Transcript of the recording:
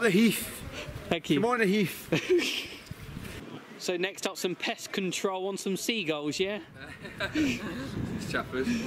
The Heath. Thank you. Come on, the Heath. So next up, some pest control on some seagulls, yeah? It's chappers.